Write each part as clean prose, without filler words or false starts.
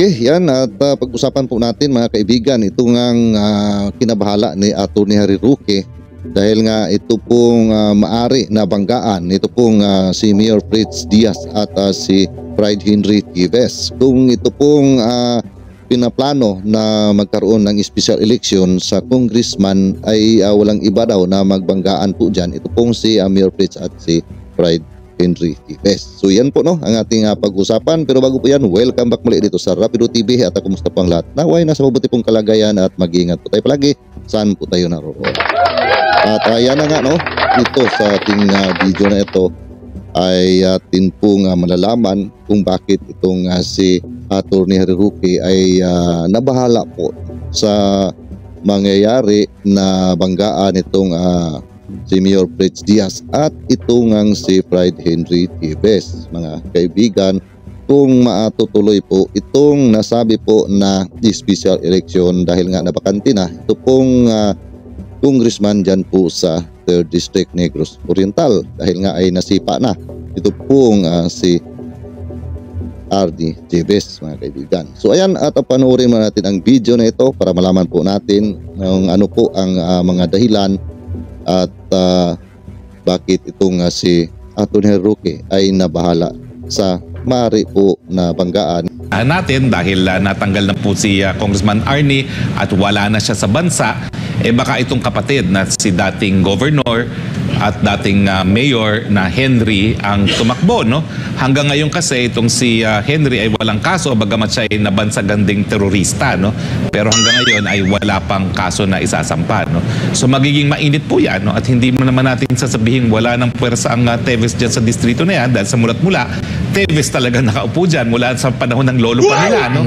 Okay, yan at pag-usapan po natin mga kaibigan itong kinabahala ni Atty. Harry Roque dahil nga ito pong maari na banggaan ito pong si Mayor Fritz Diaz at si Pride Henry Teves kung ito pong pinaplano na magkaroon ng special election sa congressman ay walang iba daw na magbanggaan po dyan ito pong si Mayor Fritz at si Pride Henry Teves. So yan po no ang ating pag-usapan. Pero bago po yan, welcome back muli dito sa Rapido TV at kumusta po ang lahat. Naway nasa mabuti pong kalagayan at mag-iingat po tayo palagi saan po tayo naroon. At yan na nga no, ito sa ating video na ito ay atin pong malalaman kung bakit itong si Atty. Harry Roque ay nabahala po sa mangyayari na banggaan itong si Mayor Fritz Diaz at ito ngang si Pride Henry Teves mga kaibigan kung matutuloy po itong nasabi po na special election dahil nga nabakanti na ito pong congressman dyan po sa 3rd District Negros Oriental dahil nga ay nasipa na ito pong si Arnie Teves mga kaibigan. So ayan at panoorin mo natin ang video na ito para malaman po natin ng ano po ang mga dahilan at bakit itong si Atty. Roque ay nabahala sa maaari po na banggaan natin dahil natanggal na po si Congressman Arnie at wala na siya sa bansa, baka itong kapatid na si dating governor at dating mayor na Henry ang tumakbo, no? Hanggang ngayon kasi itong si Henry ay walang kaso bagamat siya ay nabansagan ding terorista, no? Pero hanggang ngayon ay wala pang kaso na isasampa, no? So magiging mainit po yan, no? At hindi mo naman natin sasabihin wala ng puwersa ang Teves dyan sa distrito na yan dahil sa mulat mula Teves talaga nakaupo dyan mula sa panahon ng lolo pa nila, no?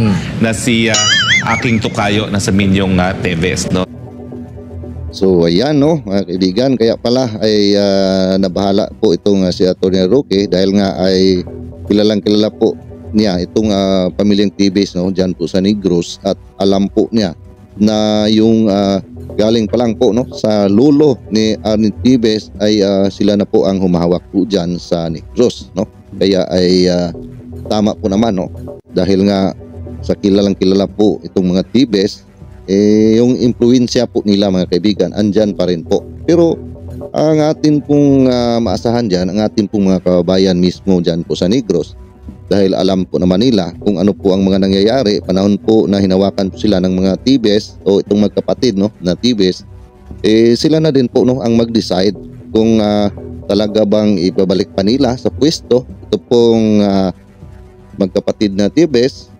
Na si aking tukayo na sa minyong Teves, no? So ayan no mga kaibigan, kaya pala ay nabahala po itong si Atty. Roque dahil nga ay kilalang kilala po niya itong pamilyang Teves no diyan po sa Negros at alam po niya na yung galing pa lang po no sa lolo ni Arnie Teves ay sila na po ang humahawak po diyan sa Negros no, kaya ay tama po naman no dahil nga sa kilalang kilala po itong mga Teves eh, yung impluensya po nila mga kaibigan andyan pa rin po. Pero ang atin pong maasahan dyan ang atin pong mga kababayan mismo dyan po sa Negros dahil alam po naman nila kung ano po ang mga nangyayari panahon po na hinawakan po sila ng mga Teves o itong magkapatid no, na Teves eh, sila na din po no, ang mag-decide kung talaga bang ibabalik pa nila sa pwesto ito pong magkapatid na Teves.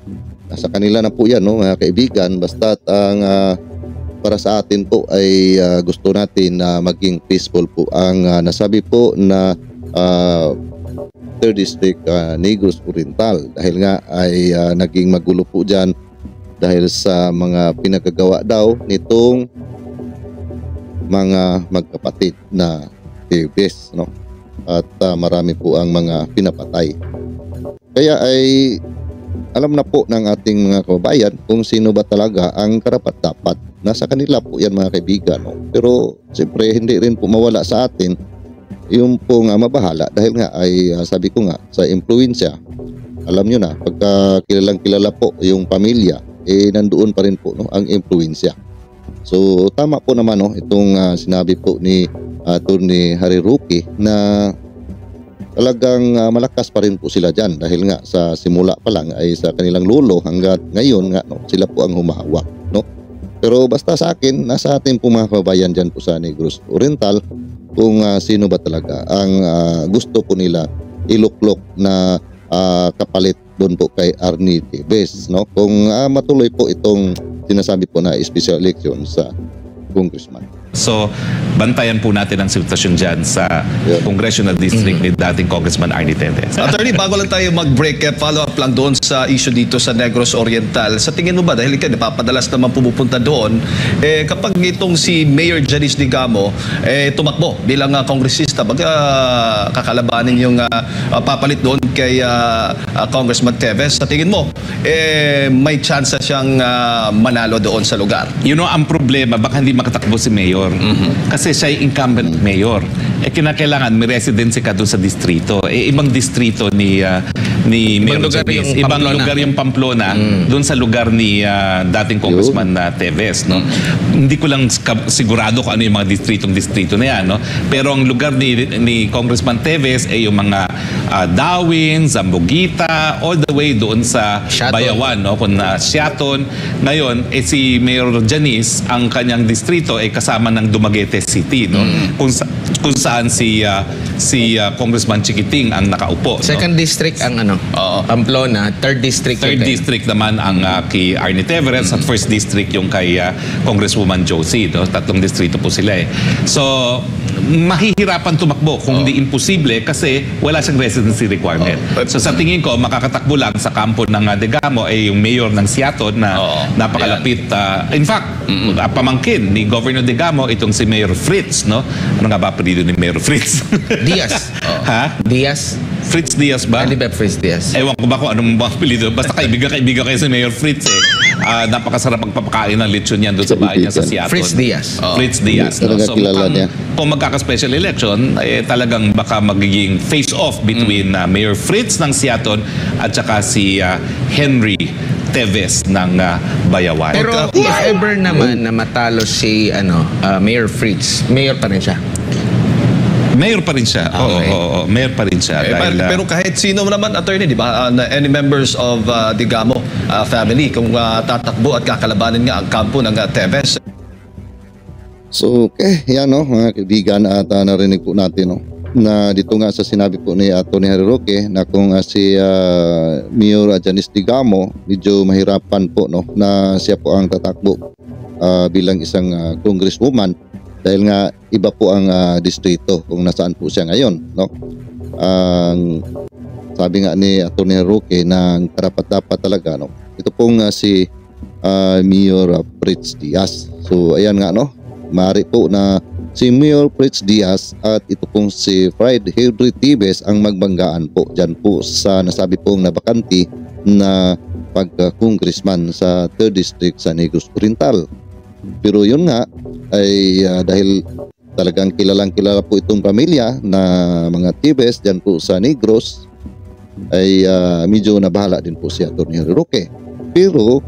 Sa kanila na po yan no, mga kaibigan, basta't ang para sa atin po ay gusto natin na maging peaceful po ang nasabi po na 3rd District Negros Oriental dahil nga ay naging magulo po dyan dahil sa mga pinagagawa daw nitong mga magkapatid na Teves no? At marami po ang mga pinapatay kaya ay alam na po ng ating mga kababayan kung sino ba talaga ang karapat-dapat. Nasa kanila po yan mga kaibigan. No? Pero siyempre hindi rin po mawala sa atin yung po nga mabahala dahil nga ay sabi ko nga sa impluensya. Alam nyo na pagka kilalang kilala po yung pamilya eh nandoon pa rin po no, ang impluensya. So tama po naman no, itong sinabi po ni Atty. Harry Roque na talagang malakas pa rin po sila dyan dahil nga sa simula pa lang ay sa kanilang lolo hanggat ngayon nga no, sila po ang humahawak no? Pero basta sa akin, nasa atin po mga kababayan dyan po sa Negros Oriental kung sino ba talaga ang gusto po nila iluklok na kapalit doon po kay Arnie Teves no? Kung matuloy po itong sinasabi po na special election sa congressman. So, bantayan po natin ang sitwasyon dyan sa Congressional District ni dating Congressman Arnie Teves. Attorney, bago lang tayo mag-break, follow-up lang doon sa issue dito sa Negros Oriental. Sa tingin mo ba, dahil ikaw napapadalas naman pumupunta doon, eh, kapag itong si Mayor Janice Degamo eh, tumakbo bilang kongresista, baga kakalabanin yung papalit doon kay Congressman Teves, sa tingin mo, eh, may chance siyang manalo doon sa lugar? You know, ang problema, baka hindi makatakbo si Mayor. mayor. Kasi siya yung incumbent mayor. Eh, kinakailangan may residency ka doon sa distrito. Eh, ibang distrito ni Mayor Teves. Ibang lugar yung Pamplona doon sa lugar ni dating Congressman Teves. No? Hindi ko lang sigurado kung ano yung mga distritong-distrito na yan. No? Pero ang lugar ni Congressman Teves ay yung mga Dawin, Zamboanguita, all the way doon sa Bayawan, no? Kung Siaton. Ngayon, eh, si Mayor Janice, ang kanyang distrito ay kasama ng Dumaguete City. No? Kung saan si Congressman Chiquiting ang nakaupo. Second district ang ano? Pamplona. Third district. Third district naman ang kay Arnie Teves. At first district yung kay Congresswoman Josie. No? Tatlong distrito po sila eh. So, mahihirapan tumakbo kung hindi imposible kasi wala siyang residency requirement. So, sa tingin ko, makakatakbo lang sa kampo ng Degamo ay yung mayor ng Siaton na napakalapit. In fact, pamangkin ni Governor Degamo itong si Mayor Fritz. No? Ano nga ba pwede ni Mayor Fritz? Diaz. Ha? Diaz? Fritz Diaz ba? Alibab Fritz Diaz. Ewan ko ba kung anong pilido. Basta kaibigan kayo si Mayor Fritz eh. Napakasarap pagpapakain ng lechon niyan doon sa bahay niya sa Siaton. Fritz Diaz. Fritz Diaz. No? So, kung magkaka-special election, eh, talagang baka magiging face-off between Mayor Fritz ng Siaton at saka si Henry Teves ng Bayawan. Pero if ever naman na matalo si Mayor Fritz, mayor pa rin siya. Mayor pa rin siya. Mayor pa rin siya. Eh, dahil, pero kahit sino naman, attorney, di ba? Any members of Degamo family, kung tatakbo at kakalabanin nga ang kampo ng Teves. So, okay. Yan, no, mga kaibigan, at narinig po natin, no, na dito nga sa sinabi po ni Attorney Harry Roque na kung si Mayor Janice Degamo, medyo mahirapan po, no, na siya po ang tatakbo bilang isang congresswoman. Dahil nga iba po ang distrito kung nasaan po siya ngayon, no? Sabi nga ni Attorney Roque na karapat-dapat talaga, no? Ito pong si Mayor Fritz Diaz. So ayan nga, no? Maaari po na si Mayor Fritz Diaz at ito pong si Henry Teves ang magbanggaan po dyan po sa nasabi pong nabakanti na pagka-congressman sa 3rd District sa Negros Oriental. Pero yun nga ay dahil talagang kilalang-kilala po itong pamilya na mga Teves dyan po sa Negros ay medyo nabahala din po si Atty. Roque. Pero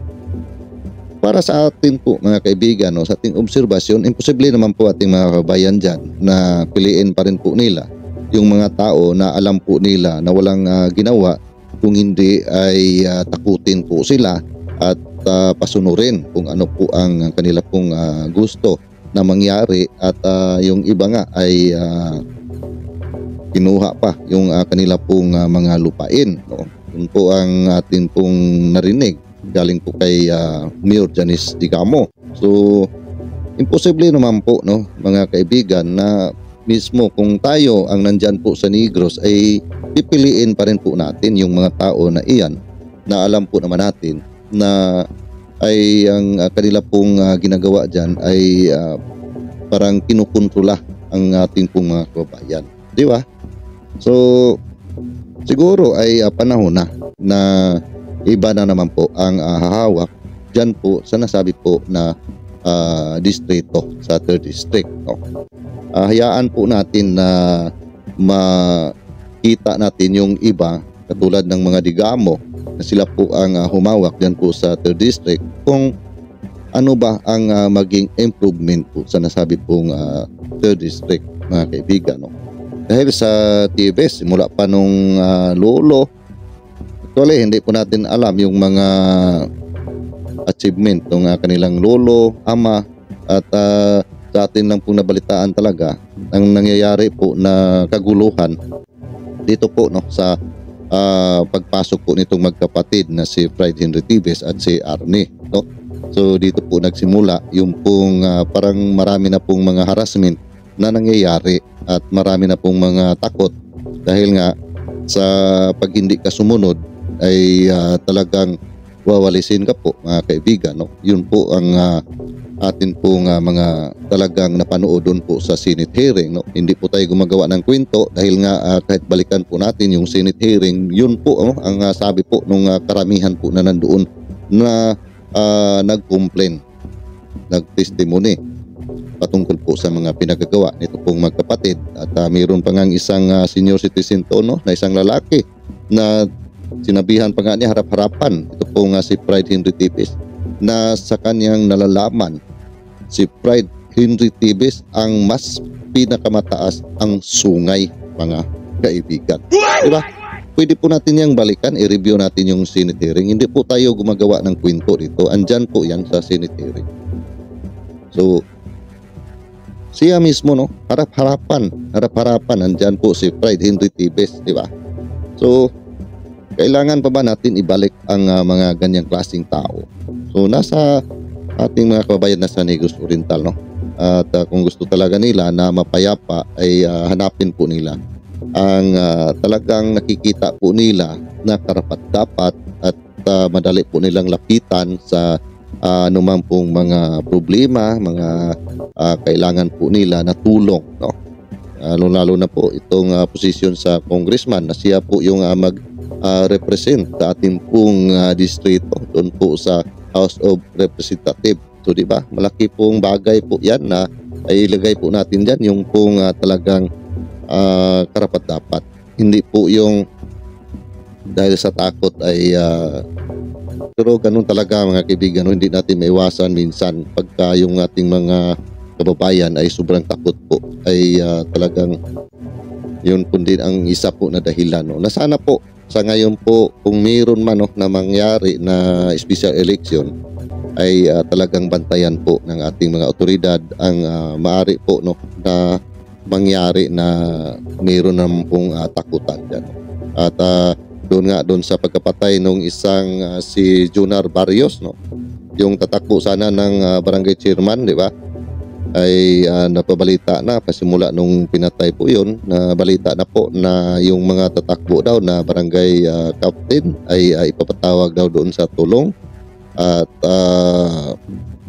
para sa atin po mga kaibigan, no, sa ating obserbasyon, imposible naman po ating mga kabayan dyan na piliin pa rin po nila yung mga tao na alam po nila na walang ginawa kung hindi ay takutin po sila at pasunurin kung ano po ang kanila pong gusto na mangyari at yung iba nga ay kinuha pa yung kanila pong mga lupain, no? Yun po ang atin pong narinig galing po kay Mayor Janice Degamo. So imposible naman po, no, mga kaibigan, na mismo kung tayo ang nandyan po sa Negros ay pipiliin pa rin po natin yung mga tao na iyan na alam po naman natin na ay ang kanila pong ginagawa dyan ay parang kinukontrola ang ating pong mga kababayan. Di ba? So, siguro ay panahon na iba na naman po ang hahawak dyan po sa nasabi po na distrito sa 3rd District. No? Hayaan po natin na makita natin yung iba katulad ng mga Degamo na sila po ang humawak dyan po sa 3rd District kung ano ba ang maging improvement po sa nasabi pong 3rd District mga kaibigan, no? Dahil sa Teves simula pa nung lolo, actually hindi po natin alam yung mga achievement ng kanilang lolo, ama, at sa atin lang po nabalitaan talaga ang nangyayari po na kaguluhan dito po, no, sa pagpasok po nitong magkapatid na si Henry Teves at si Arnie, no? So dito po nagsimula yung pong parang marami na pong mga harassment na nangyayari at marami na pong mga takot dahil nga sa pag hindi ka sumunod ay talagang wawalisin ka po mga kaibigan, no? Yun po ang atin pong mga talagang napanood doon po sa Senate hearing, no? Hindi po tayo gumagawa ng kwento dahil nga kahit balikan po natin yung Senate hearing, yun po ang sabi po nung karamihan po na nandoon na nag-complain, nag-testimony patungkol po sa mga pinagagawa nito pong magkapatid. At mayroon pa ngang isang senior citizen to, no, na isang lalaki na sinabihan pa nga niya harap-harapan. Ito pong si Pride Henry Teves, na sa kanyang nalalaman si Pride Henry Teves ang mas pinakamataas ang sungay, mga kaibigan. Diba? Pwede po natin yang balikan, i-review natin yung Senate hearing. Hindi po tayo gumagawa ng kwento dito. Andyan po yan sa Senate hearing. So, siya mismo, no? Harap-harapan. Harap-harapan. Andyan po si Pride Henry Teves, di ba? So, kailangan pa ba natin ibalik ang mga ganyang klaseng tao? So, nasa ating mga kababayan na sa Negros Oriental, no? At kung gusto talaga nila na mapayapa, ay hanapin po nila ang talagang nakikita po nila na karapat-dapat at madali po nilang lapitan sa anumang pong mga problema, mga kailangan po nila na tulong, no? Lalo na po itong posisyon sa congressman na siya po yung mag-represent sa ating pong distrito doon po sa House of Representatives. So diba, malaki pong bagay po yan na ay ilagay po natin dyan yung pong talagang karapat-dapat. Hindi po yung dahil sa takot ay pero ganun talaga mga kaibigan, no? Hindi natin maiwasan minsan pagka yung ating mga kababayan ay sobrang takot po ay talagang yun po din ang isa po na dahilan, no? Na sana po sa ngayon po kung mayroon man, no, na mangyari na special election ay talagang bantayan po ng ating mga otoridad ang maaari po, no, na mangyari na mayroon naman pong takutan dyan. At doon nga, doon sa pagkapatay nung isang si Junar Barrios, no, yung tatakbo sana ng barangay chairman, di ba, ay napabalita na pasimula nung pinatay po yun, nabalita na po na yung mga tatakbo daw na barangay captain ay ipapatawag daw doon sa tulong. At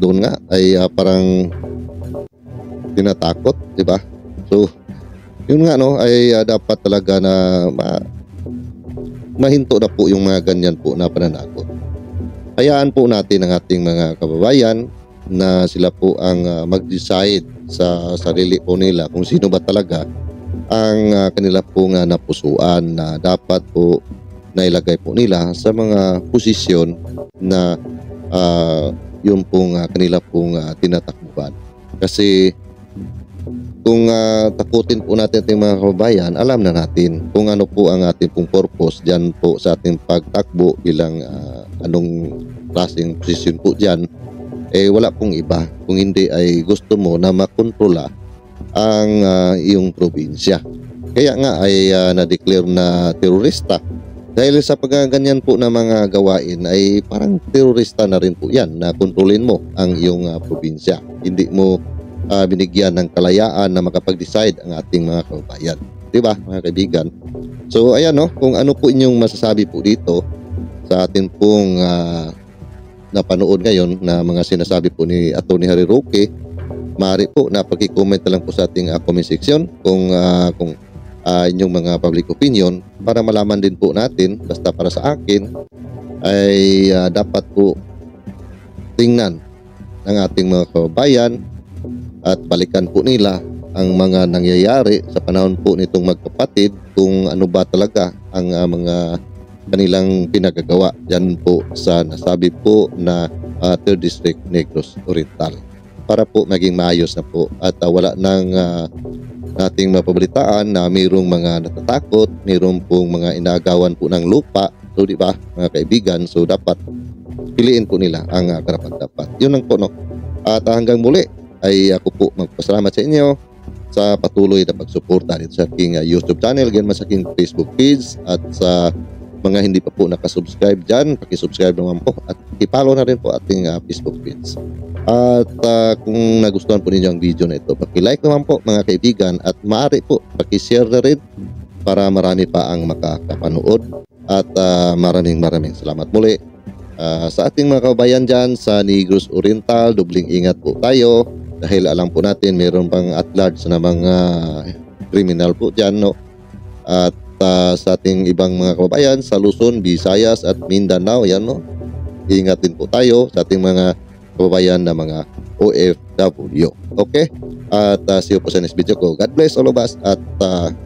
doon nga ay parang tinatakot, di ba? So, yun nga, no, ay dapat talaga na mahinto na po yung mga ganyan po na pananakot. Hayaan po natin ang ating mga kababayan na sila po ang mag-decide sa sarili po nila kung sino ba talaga ang kanila pong napusuan na dapat po nailagay po nila sa mga posisyon na yung pong kanila pong tinatakbuhan. Kasi kung takutin po natin ating mga kababayan, alam na natin kung ano po ang ating pong purpose dyan po sa ating pagtakbo bilang anong klaseng posisyon po dyan, eh wala pong iba kung hindi ay gusto mo na makontrola ang iyong probinsya. Kaya nga ay na-declare na terorista. Dahil sa pagganyan po na mga gawain ay parang terorista na rin po yan na kontrolin mo ang iyong probinsya. Hindi mo binigyan ng kalayaan na makapag-decide ang ating mga kababayan. Diba mga kaibigan? So ayan, no, kung ano po inyong masasabi po dito sa atin pong napanood ngayon na mga sinasabi po ni Atty. Harry Roque, maaari po na pakicomment na lang po sa ating comment section kung inyong mga public opinion para malaman din po natin. Basta para sa akin ay dapat po tingnan ng ating mga kababayan at balikan po nila ang mga nangyayari sa panahon po nitong magkapatid kung ano ba talaga ang mga kanilang pinagagawa dyan po sa nasabi po na 3rd District Negros Oriental, para po maging maayos na po at wala nang nating mapabalitaan na mayroong mga natatakot, mayroong pong mga inaagawan po ng lupa. So di ba mga kaibigan, so dapat piliin po nila ang karapat-dapat. Yun lang po, no? At hanggang muli ay ako po magpasalamat sa inyo sa patuloy na pagsuporta dito sa aking YouTube channel, ganyan mas aking Facebook page. At sa mga hindi pa po nakasubscribe dyan, pakisubscribe naman po at ipalo na rin po ating Facebook page. At kung nagustuhan po ninyo ang video na ito, paki-like naman po mga kaibigan at maaari po paki-share na rin para marami pa ang makakapanood. At maraming salamat muli sa ating mga kababayan dyan sa Negros Oriental. Dubling ingat po tayo dahil alam po natin mayroon pang at-large na mga criminal po dyan, no? At sa ating ibang mga kababayan sa Luzon, Visayas at Mindanao, yan, no? Ingat din po tayo sa ating mga kababayan na mga OFW. Okay? At see you po sa next video ko. God bless all of us at